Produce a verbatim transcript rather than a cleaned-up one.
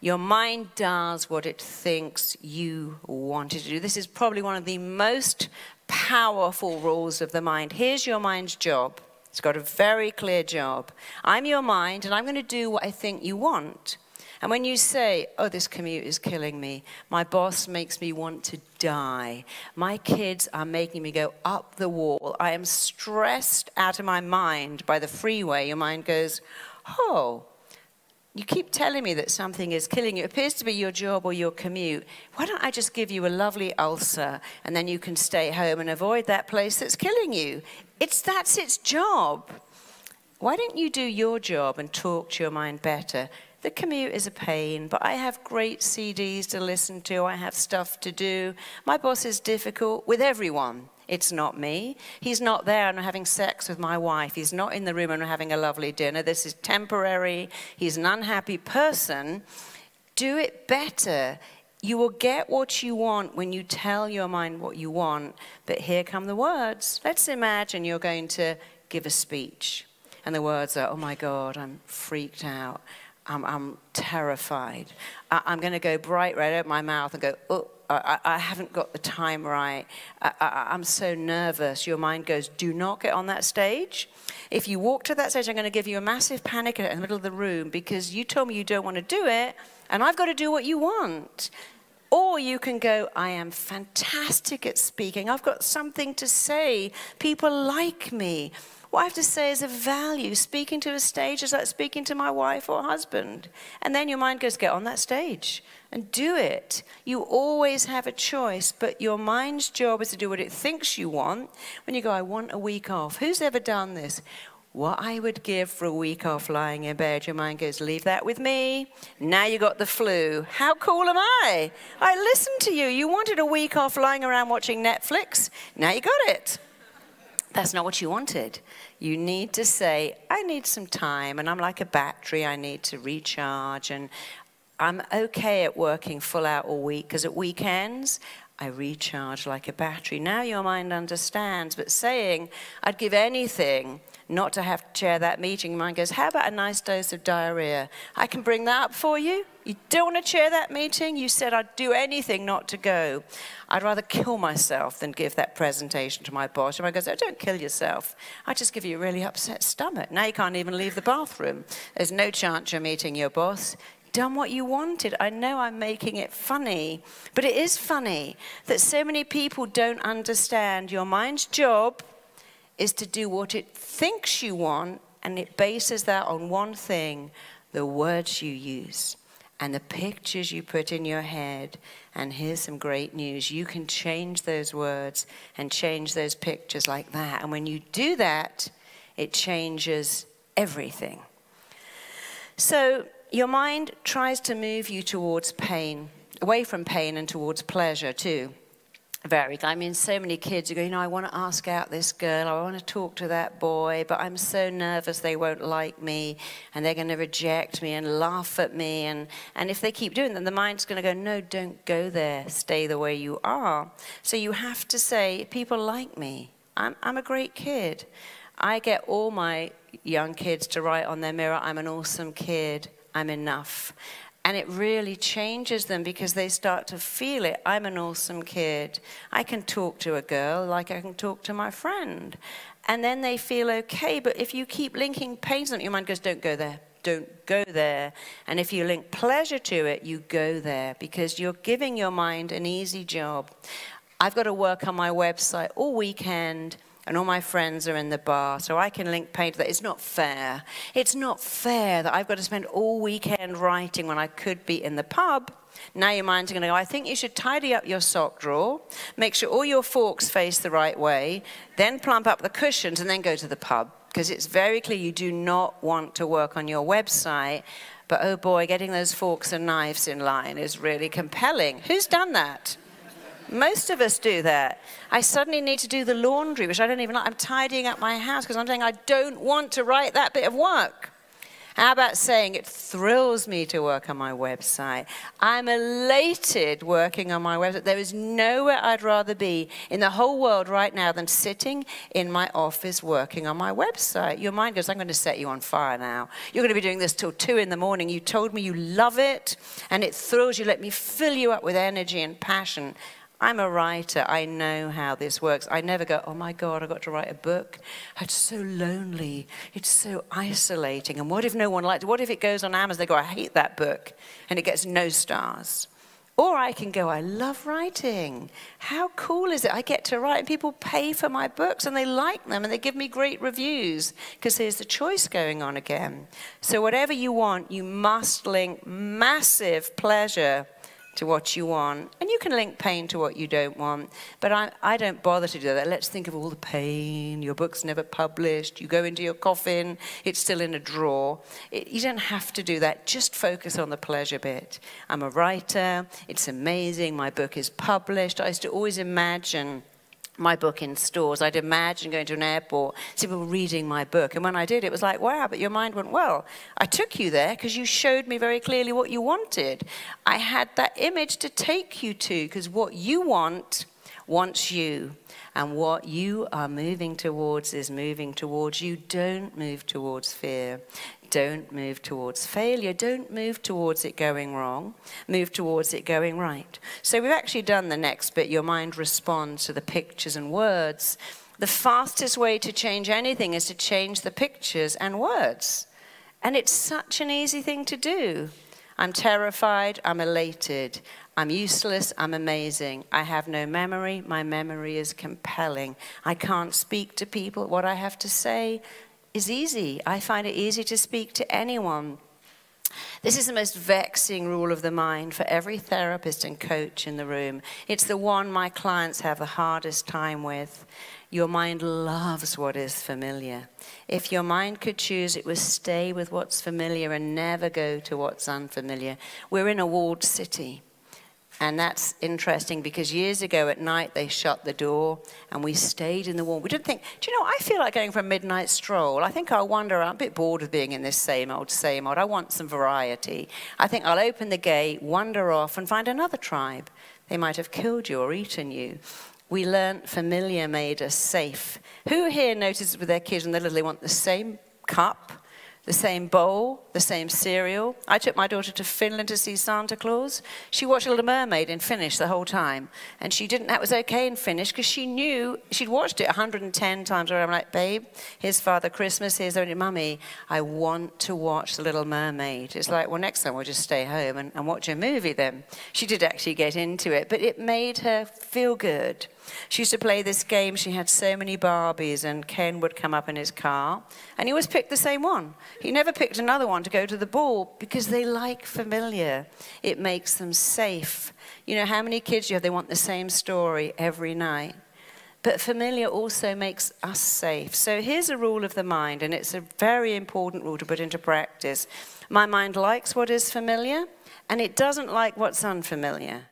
Your mind does what it thinks you want it to do. This is probably one of the most powerful rules of the mind. Here's your mind's job. It's got a very clear job. I'm your mind, and I'm going to do what I think you want. And when you say, oh, this commute is killing me, my boss makes me want to die, my kids are making me go up the wall, I am stressed out of my mind by the freeway, your mind goes, oh, you keep telling me that something is killing you. It appears to be your job or your commute. Why don't I just give you a lovely ulcer, and then you can stay home and avoid that place that's killing you? It's, that's its job. Why don't you do your job and talk to your mind better? The commute is a pain, but I have great C Ds to listen to. I have stuff to do. My boss is difficult with everyone. It's not me. He's not there and I'm having sex with my wife. He's not in the room and we're having a lovely dinner. This is temporary. He's an unhappy person. Do it better. You will get what you want when you tell your mind what you want. But here come the words. Let's imagine you're going to give a speech. And the words are, oh my God, I'm freaked out. I'm, I'm terrified. I, I'm going to go bright red out my mouth and go, oh, I, I haven't got the time right. I, I, I'm so nervous. Your mind goes, do not get on that stage. If you walk to that stage, I'm going to give you a massive panic in the middle of the room because you told me you don't want to do it, and I've got to do what you want. Or you can go, I am fantastic at speaking. I've got something to say. People like me. What I have to say is a value. Speaking to a stage is like speaking to my wife or husband. And then your mind goes, get on that stage and do it. You always have a choice, but your mind's job is to do what it thinks you want. When you go, I want a week off. Who's ever done this? What I would give for a week off lying in bed. Your mind goes, leave that with me. Now you got the flu. How cool am I? I listened to you. You wanted a week off lying around watching Netflix. Now you got it. That's not what you wanted. You need to say, I need some time, and I'm like a battery. I need to recharge, and I'm okay at working full out all week, because at weekends, I recharge like a battery. Now your mind understands, but saying, I'd give anything not to have to chair that meeting, your mind goes, how about a nice dose of diarrhea? I can bring that up for you. You don't want to chair that meeting? You said I'd do anything not to go. I'd rather kill myself than give that presentation to my boss. Your mind goes, oh, don't kill yourself. I just give you a really upset stomach. Now you can't even leave the bathroom. There's no chance you're meeting your boss. Done what you wanted. I know I'm making it funny, but it is funny that so many people don't understand your mind's job is to do what it thinks you want, and it bases that on one thing, the words you use and the pictures you put in your head. And here's some great news. You can change those words and change those pictures like that. And when you do that, it changes everything. So your mind tries to move you towards pain, away from pain and towards pleasure too. Varied. I mean, so many kids who go, you know, I want to ask out this girl, I want to talk to that boy, but I'm so nervous they won't like me, and they're going to reject me and laugh at me, and, and if they keep doing that, the mind's going to go, no, don't go there, stay the way you are. So you have to say, people like me, I'm, I'm a great kid. I get all my young kids to write on their mirror, I'm an awesome kid, I'm enough. And it really changes them because they start to feel it. I'm an awesome kid. I can talk to a girl like I can talk to my friend. And then they feel okay. But if you keep linking pain to something, your mind goes, don't go there. Don't go there. And if you link pleasure to it, you go there because you're giving your mind an easy job. I've got to work on my website all weekend. And all my friends are in the bar, so I can link pain to that. It's not fair. It's not fair that I've got to spend all weekend writing when I could be in the pub. Now your mind's going to go, I think you should tidy up your sock drawer, make sure all your forks face the right way, then plump up the cushions, and then go to the pub. Because it's very clear you do not want to work on your website, but oh boy, getting those forks and knives in line is really compelling. Who's done that? Most of us do that. I suddenly need to do the laundry, which I don't even like. I'm tidying up my house because I'm saying I don't want to write that bit of work. How about saying, it thrills me to work on my website. I'm elated working on my website. There is nowhere I'd rather be in the whole world right now than sitting in my office working on my website. Your mind goes, I'm going to set you on fire now. You're going to be doing this till two in the morning. You told me you love it, and it thrills you. Let me fill you up with energy and passion. I'm a writer. I know how this works. I never go, oh my God, I've got to write a book. It's so lonely. It's so isolating. And what if no one likes it? What if it goes on Amazon? They go, I hate that book. And it gets no stars. Or I can go, I love writing. How cool is it? I get to write, and people pay for my books, and they like them, and they give me great reviews, because there's the choice going on again. So whatever you want, you must link massive pleasure to what you want. And you can link pain to what you don't want. But I, I don't bother to do that. Let's think of all the pain. Your book's never published. You go into your coffin. It's still in a drawer. It, you don't have to do that. Just focus on the pleasure bit. I'm a writer. It's amazing. My book is published. I used to always imagine my book in stores. I'd imagine going to an airport, see people reading my book. And when I did, it was like, wow, but your mind went, well, I took you there because you showed me very clearly what you wanted. I had that image to take you to, because what you want wants you. And what you are moving towards is moving towards you. Don't move towards fear. Don't move towards failure. Don't move towards it going wrong. Move towards it going right. So we've actually done the next bit. Your mind responds to the pictures and words. The fastest way to change anything is to change the pictures and words. And it's such an easy thing to do. I'm terrified. I'm elated. I'm useless. I'm amazing. I have no memory. My memory is compelling. I can't speak to people. What I have to say is easy. I find it easy to speak to anyone. This is the most vexing rule of the mind for every therapist and coach in the room. It's the one my clients have the hardest time with. Your mind loves what is familiar. If your mind could choose, it would stay with what's familiar and never go to what's unfamiliar. We're in a walled city. And that's interesting, because years ago at night they shut the door and we stayed in the wall. We didn't think, do you know, I feel like going for a midnight stroll. I think I'll wander out. I'm a bit bored of being in this same old, same old. I want some variety. I think I'll open the gate, wander off and find another tribe. They might have killed you or eaten you. We learnt familiar made us safe. Who here notices with their kids when they're little, they want the same cup, the same bowl, the same cereal? I took my daughter to Finland to see Santa Claus. She watched Little Mermaid in Finnish the whole time. And she didn't, that was okay in Finnish, because she knew, she'd watched it a hundred and ten times. I'm like, babe, here's Father Christmas, here's only Mummy. I want to watch The Little Mermaid. It's like, well, next time we'll just stay home and, and watch a movie then. She did actually get into it, but it made her feel good. She used to play this game. She had so many Barbies, and Ken would come up in his car, and he always picked the same one. He never picked another one to go to the ball, because they like familiar. It makes them safe. You know, how many kids do you have? They want the same story every night. But familiar also makes us safe. So here's a rule of the mind, and it's a very important rule to put into practice. My mind likes what is familiar, and it doesn't like what's unfamiliar.